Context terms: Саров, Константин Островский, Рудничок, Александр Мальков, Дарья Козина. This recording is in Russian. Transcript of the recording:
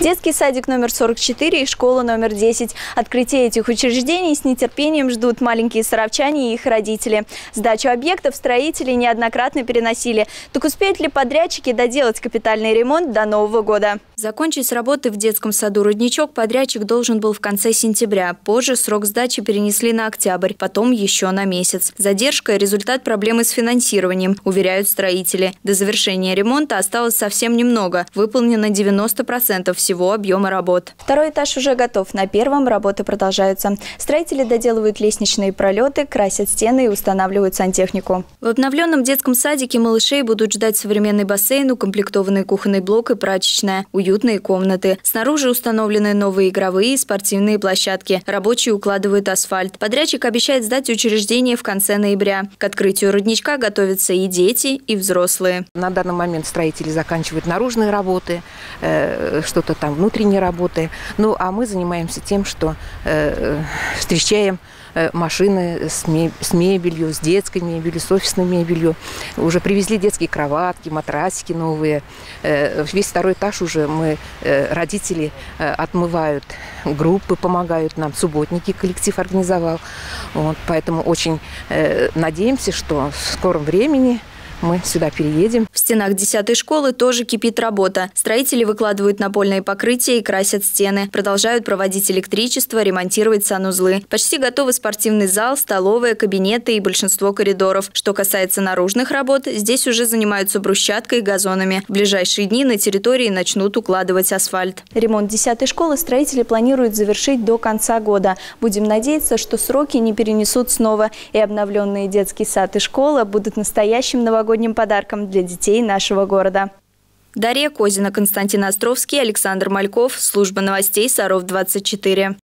Детский садик номер 44 и школа номер 10. Открытие этих учреждений с нетерпением ждут маленькие саровчане и их родители. Сдачу объектов строители неоднократно переносили. Так успеют ли подрядчики доделать капитальный ремонт до Нового года? Закончить работы в детском саду «Рудничок» подрядчик должен был в конце сентября. Позже срок сдачи перенесли на октябрь, потом еще на месяц. Задержка – результат проблемы с финансированием, уверяют строители. До завершения ремонта осталось совсем немного. Выполнено 90% всего объема работ. Второй этаж уже готов. На первом работы продолжаются. Строители доделывают лестничные пролеты, красят стены и устанавливают сантехнику. В обновленном детском садике малышей будут ждать современный бассейн, укомплектованный кухонный блок и прачечная, уютные комнаты. Снаружи установлены новые игровые и спортивные площадки. Рабочие укладывают асфальт. Подрядчик обещает сдать учреждение в конце ноября. К открытию «Рудничка» готовятся и дети, и взрослые. На данный момент строители заканчивают наружные работы, что-то там внутренние работы. Ну, а мы занимаемся тем, что встречаем машины с мебелью, с детской мебелью, с офисной мебелью. Уже привезли детские кроватки, матрасики новые. Весь второй этаж уже мы, родители, отмывают группы, помогают нам. Субботники коллектив организовал. Вот, поэтому очень надеемся, что в скором времени мы сюда переедем. В стенах 10-й школы тоже кипит работа. Строители выкладывают напольные покрытия и красят стены. Продолжают проводить электричество, ремонтировать санузлы. Почти готовы спортивный зал, столовая, кабинеты и большинство коридоров. Что касается наружных работ, здесь уже занимаются брусчаткой и газонами. В ближайшие дни на территории начнут укладывать асфальт. Ремонт 10-й школы строители планируют завершить до конца года. Будем надеяться, что сроки не перенесут снова. И обновленные детский сад и школа будут настоящим новогодним подарком для детей нашего города. Дарья Козина, Константин Островский, Александр Мальков. Служба новостей Саров 24.